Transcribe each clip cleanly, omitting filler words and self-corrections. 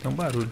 Tem um barulho.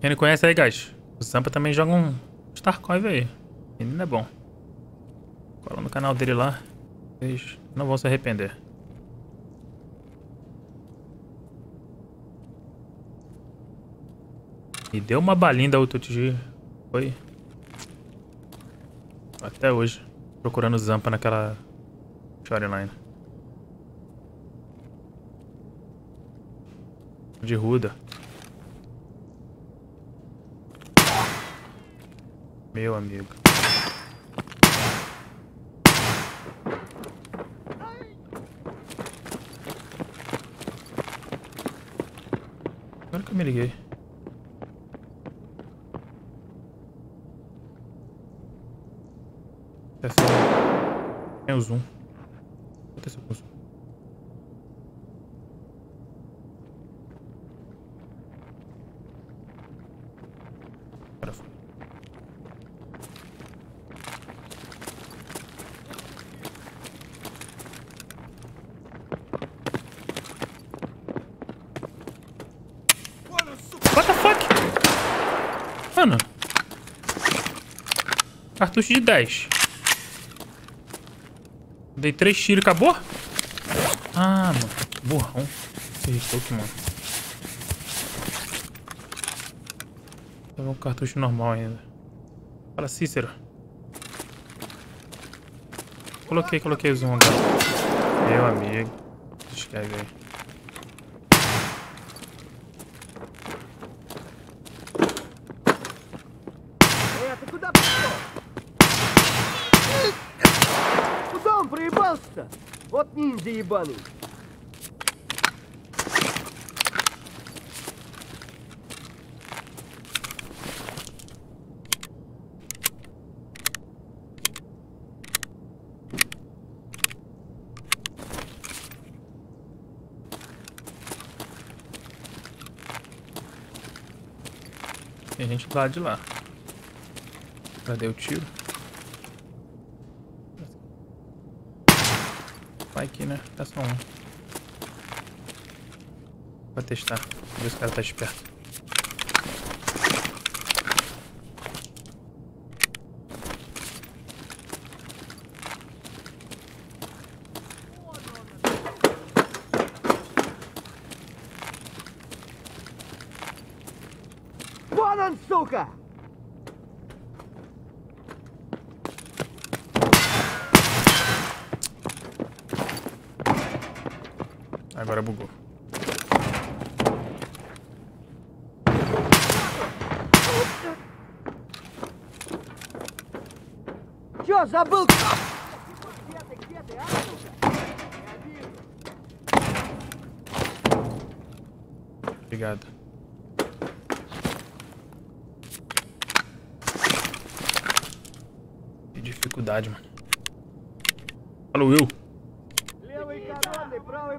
Quem não conhece aí, guys, o Zampa também joga um Starcov aí. Menino é bom. Cola no canal dele lá. Vocês não vão se arrepender. E deu uma balinda outro dia. Foi. Até hoje. Procurando o Zampa naquela shoreline. De ruda. Meu amigo. Agora que eu me liguei. Tem o zoom. Aconteceu com o zoom. What the fuck? Mano. Cartucho de 10. Dei 3 tiros, acabou? Ah, mano. Burrão. Mano. Vou pegar um cartucho normal ainda. Fala, Cícero. Coloquei o zoom agora. Meu amigo. Escreve aí. Проебался? Вот ниндзя ебаный. Tem gente do lado de lá. Cadê o tiro? Vai aqui, né? Tá só um. Vou testar. Ver se o cara tá esperto. Vá na suca! Agora bugou. Чё, забыл? Где ты, а? Obrigado. Que dificuldade, mano. Falou eu. Правый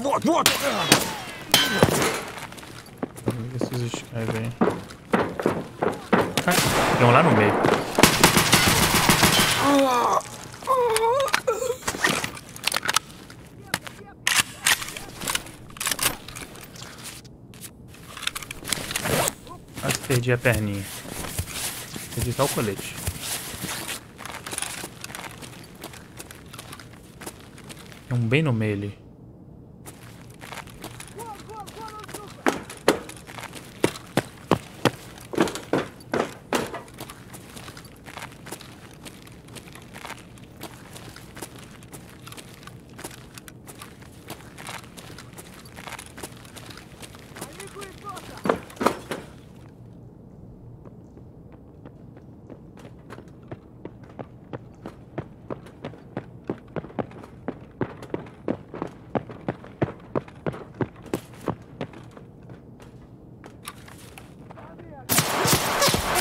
Вот, вот! Eu preciso de cair, velho. Estão lá no meio. Quase perdi a perninha. Perdi só o colete. Tem um bem no meio ali.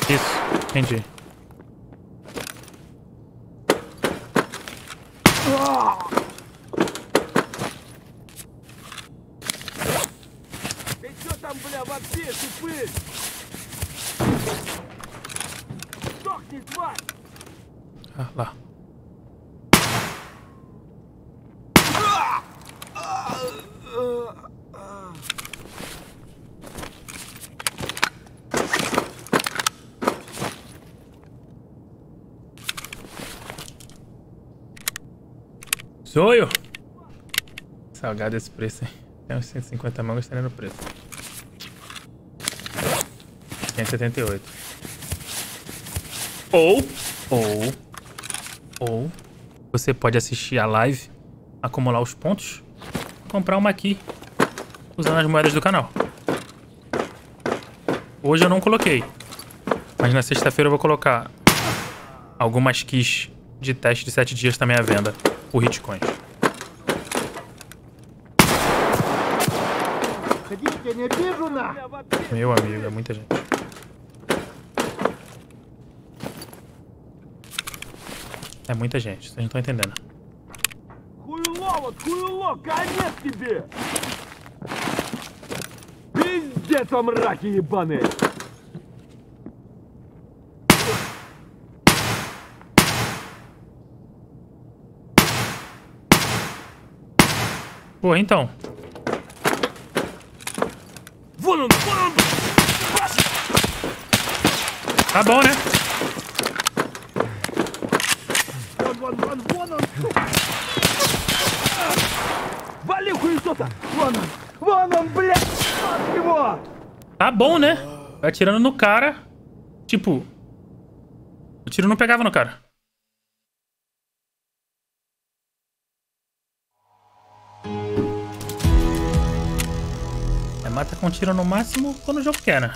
Isso, entendi. Ah, lá. Sou eu. Salgado esse preço, hein? Tem uns 150 mangas, estaria no preço. 178. Ou você pode assistir a live, acumular os pontos, comprar uma aqui, usando as moedas do canal. Hoje eu não coloquei, mas na sexta-feira eu vou colocar algumas keys de teste de 7 dias também à venda. Por Hitcoin. Meu amigo, é muita gente. É muita gente, vocês não estão entendendo. Pô, então. Tá bom, né? Tá bom, né? Vai atirando no cara. Tipo, o tiro não pegava no cara. Mata com tiro no máximo quando o jogo quer, né?